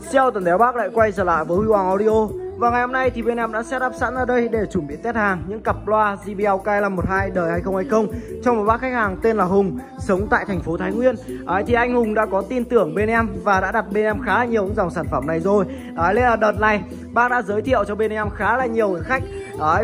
Xin chào toàn thể các bác lại quay trở lại với Huy Hoàng Audio. Và ngày hôm nay thì bên em đã setup sẵn ở đây để chuẩn bị test hàng những cặp loa JBL K112 đời 2020 cho một bác khách hàng tên là Hùng, sống tại thành phố Thái Nguyên. Thì anh Hùng đã có tin tưởng bên em và đã đặt bên em khá là nhiều những dòng sản phẩm này rồi. Nên là đợt này bác đã giới thiệu cho bên em khá là nhiều người khách.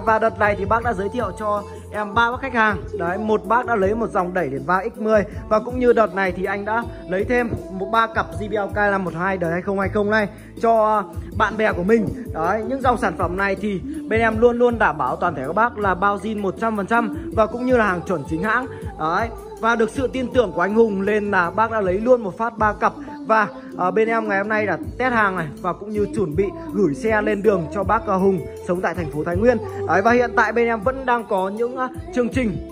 Và đợt này thì bác đã giới thiệu cho em 3 bác khách hàng. Đấy, một bác đã lấy một dòng đẩy đến 3X10 và cũng như đợt này thì anh đã lấy thêm một 3 cặp JBL K112 đời 2020 này cho bạn bè của mình. Đấy, những dòng sản phẩm này thì bên em luôn luôn đảm bảo toàn thể các bác là bao zin 100% và cũng như là hàng chuẩn chính hãng. Đấy, và được sự tin tưởng của anh Hùng nên là bác đã lấy luôn một phát 3 cặp. Và bên em ngày hôm nay là test hàng này và cũng như chuẩn bị gửi xe lên đường cho bác Hùng, sống tại thành phố Thái Nguyên. Và hiện tại bên em vẫn đang có những chương trình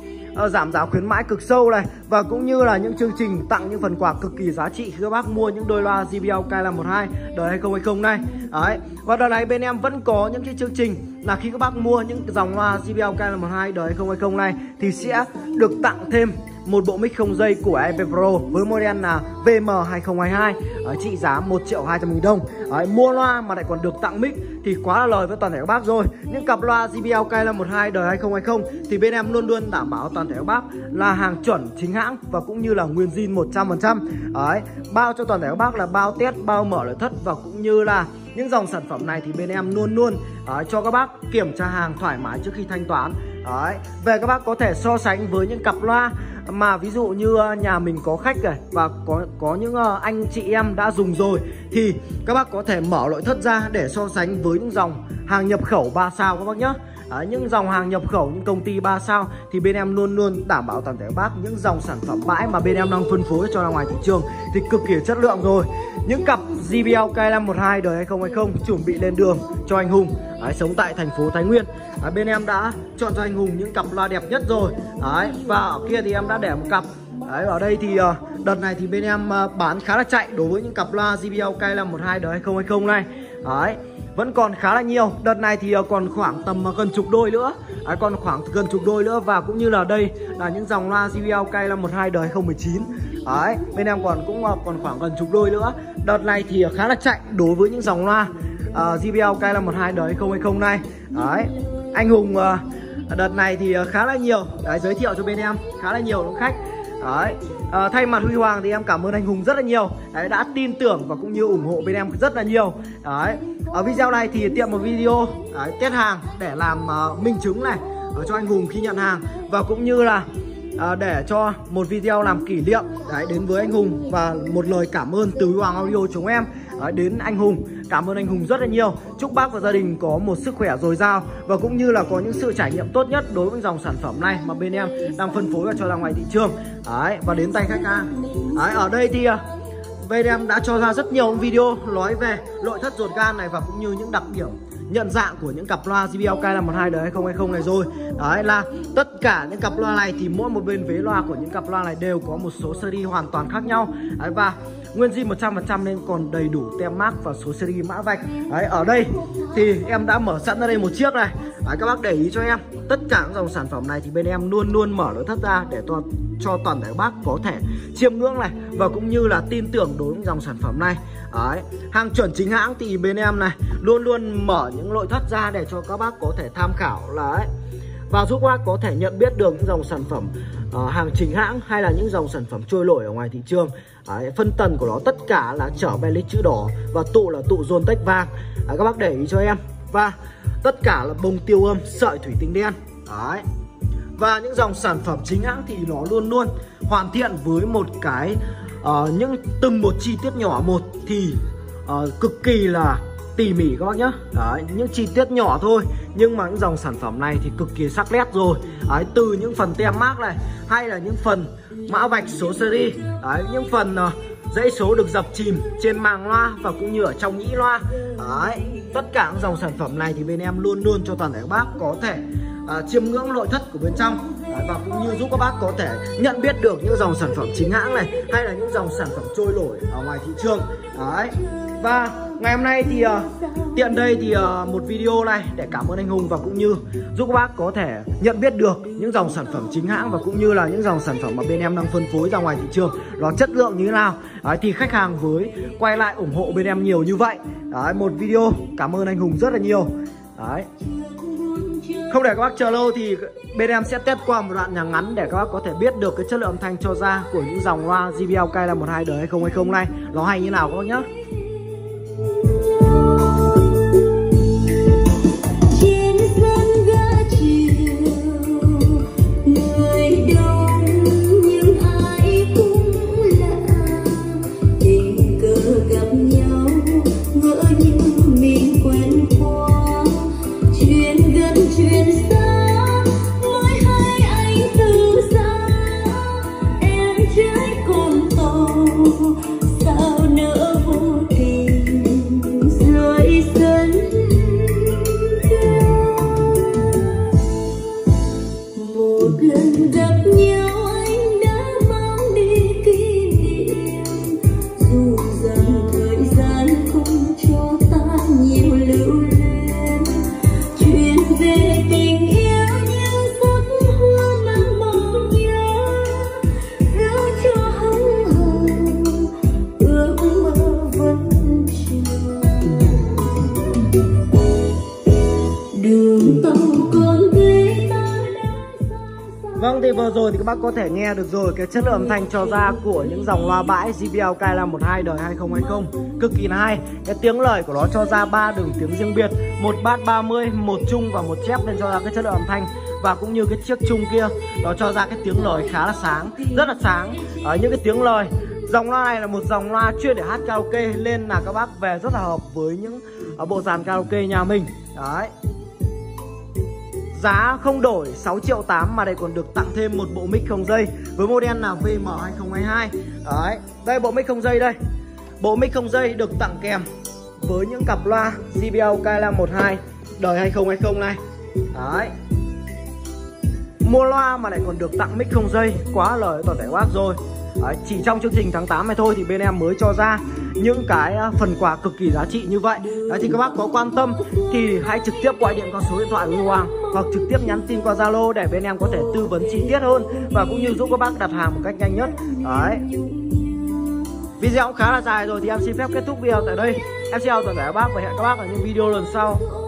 giảm giá khuyến mãi cực sâu này và cũng như là những chương trình tặng những phần quà cực kỳ giá trị khi các bác mua những đôi loa JBL K12 đời 2020 này. Đấy. Và đợt này bên em vẫn có những cái chương trình là khi các bác mua những dòng loa JBL K12 đời 2020 này thì sẽ được tặng thêm một bộ mic không dây của MP Pro với model là VM2022 trị giá 1.200.000 đồng. Mua loa mà lại còn được tặng mic thì quá là lời với toàn thể các bác rồi. Những cặp loa JBL K12 đời 2020 thì bên em luôn luôn đảm bảo toàn thể các bác là hàng chuẩn chính hãng và cũng như là nguyên zin 100%. Bao cho toàn thể các bác là bao test, bao mở nội thất và cũng như là những dòng sản phẩm này thì bên em luôn luôn cho các bác kiểm tra hàng thoải mái trước khi thanh toán. Đấy. Về các bác có thể so sánh với những cặp loa mà ví dụ như nhà mình có khách này và có những anh chị em đã dùng rồi thì các bác có thể mở nội thất ra để so sánh với những dòng hàng nhập khẩu 3 sao các bác nhé. Những dòng hàng nhập khẩu, những công ty 3 sao thì bên em luôn luôn đảm bảo toàn thể các bác những dòng sản phẩm bãi mà bên em đang phân phối cho ra ngoài thị trường thì cực kỳ chất lượng rồi. Những cặp JBL K112 đời 2020 chuẩn bị lên đường cho anh Hùng, sống tại thành phố Thái Nguyên. Bên em đã chọn cho anh Hùng những cặp loa đẹp nhất rồi. Và ở kia thì em đã để một cặp. Ở đây thì đợt này thì bên em bán khá là chạy đối với những cặp loa JBL K112 đời 2020 này. Vẫn còn khá là nhiều. Đợt này thì còn khoảng tầm gần chục đôi nữa. Còn khoảng gần chục đôi nữa. Và cũng như là đây là những dòng loa JBL K12 đời 2019. Bên em còn khoảng gần chục đôi nữa. Đợt này thì khá là chạy đối với những dòng loa JBL K12 đời 2020 này. Anh Hùng đợt này thì khá là nhiều. Giới thiệu cho bên em khá là nhiều đúng khách. Thay mặt Huy Hoàng thì em cảm ơn anh Hùng rất là nhiều. Đã tin tưởng và cũng như ủng hộ bên em rất là nhiều. Ở video này thì tiệm một video test hàng để làm minh chứng này cho anh Hùng khi nhận hàng và cũng như là để cho một video làm kỷ niệm đến với anh Hùng và một lời cảm ơn từ Huy Hoàng Audio chúng em đến anh Hùng. Cảm ơn anh Hùng rất là nhiều. Chúc bác và gia đình có một sức khỏe dồi dào và cũng như là có những sự trải nghiệm tốt nhất đối với dòng sản phẩm này mà bên em đang phân phối và cho ra ngoài thị trường. Và đến tay khách hàng. Ở đây thì bên em đã cho ra rất nhiều video nói về nội thất ruột gan này và cũng như những đặc điểm nhận dạng của những cặp loa JBL K112 đời 2020 này rồi. Đấy là tất cả những cặp loa này thì mỗi một bên vế loa của những cặp loa này đều có một số series hoàn toàn khác nhau. Và nguyên zin 100% nên còn đầy đủ tem mác và số series mã vạch. Ở đây thì em đã mở sẵn ra đây một chiếc này. Các bác để ý cho em, tất cả những dòng sản phẩm này thì bên em luôn luôn mở nội thất ra để cho toàn thể các bác có thể chiêm ngưỡng này và cũng như là tin tưởng đối với dòng sản phẩm này. Hàng chuẩn chính hãng thì bên em này luôn luôn mở những nội thất ra để cho các bác có thể tham khảo là và giúp các bác có thể nhận biết được những dòng sản phẩm hàng chính hãng hay là những dòng sản phẩm trôi nổi ở ngoài thị trường. Phân tần của nó tất cả là trở belly chữ đỏ và tụ là tụ dồn tách vàng. Các bác để ý cho em. Và tất cả là bông tiêu âm, sợi thủy tinh đen. Và những dòng sản phẩm chính hãng thì nó luôn luôn hoàn thiện với một cái từng một chi tiết nhỏ một thì cực kỳ là tỉ mỉ các bác nhé. Những chi tiết nhỏ thôi nhưng mà những dòng sản phẩm này thì cực kỳ sắc nét rồi. Từ những phần tem mác này hay là những phần mã vạch số series, những phần dãy số được dập chìm trên màng loa và cũng như ở trong nhĩ loa. Tất cả những dòng sản phẩm này thì bên em luôn luôn cho toàn thể các bác có thể chiêm ngưỡng nội thất của bên trong. Và cũng như giúp các bác có thể nhận biết được những dòng sản phẩm chính hãng này hay là những dòng sản phẩm trôi nổi ở ngoài thị trường. Và Ngày hôm nay thì tiện đây thì một video này để cảm ơn anh Hùng và cũng như giúp các bác có thể nhận biết được những dòng sản phẩm chính hãng và cũng như là những dòng sản phẩm mà bên em đang phân phối ra ngoài thị trường nó chất lượng như thế nào. Đấy, thì khách hàng với quay lại ủng hộ bên em nhiều như vậy. Đấy, một video cảm ơn anh Hùng rất là nhiều. Đấy. Không để các bác chờ lâu thì bên em sẽ test qua một đoạn nhạc ngắn để các bác có thể biết được cái chất lượng âm thanh cho ra của những dòng loa JBL K112 đời hay không này, nó hay như nào các bác nhá. Vâng, thì vừa rồi thì các bác có thể nghe được rồi cái chất lượng âm thanh cho ra của những dòng loa bãi JBL K112 đời 2020 cực kỳ là hay. Cái tiếng lời của nó cho ra 3 đường tiếng riêng biệt, một bass 30, một trung và một chép, nên cho ra cái chất lượng âm thanh. Và cũng như cái chiếc trung kia nó cho ra cái tiếng lời khá là sáng, rất là sáng. Ở những cái tiếng lời, dòng loa này là một dòng loa chuyên để hát karaoke nên là các bác về rất là hợp với những bộ dàn karaoke nhà mình. Đấy. Giá không đổi 6.800.000 mà đây còn được tặng thêm một bộ mic không dây với model là VM2022. Đấy, đây bộ mic không dây đây. Bộ mic không dây được tặng kèm với những cặp loa JBL KLA12 đời 2020 này. Đấy. Mua loa mà lại còn được tặng mic không dây, quá lời toàn thể quá rồi. Đấy, chỉ trong chương trình tháng 8 này thôi thì bên em mới cho ra những cái phần quà cực kỳ giá trị như vậy. Đấy, thì các bác có quan tâm thì hãy trực tiếp gọi điện qua số điện thoại của Huy Hoàng hoặc trực tiếp nhắn tin qua Zalo để bên em có thể tư vấn chi tiết hơn và cũng như giúp các bác đặt hàng một cách nhanh nhất. Đấy. Video cũng khá là dài rồi thì em xin phép kết thúc video tại đây. Em chào toàn thể các bác và hẹn các bác ở những video lần sau.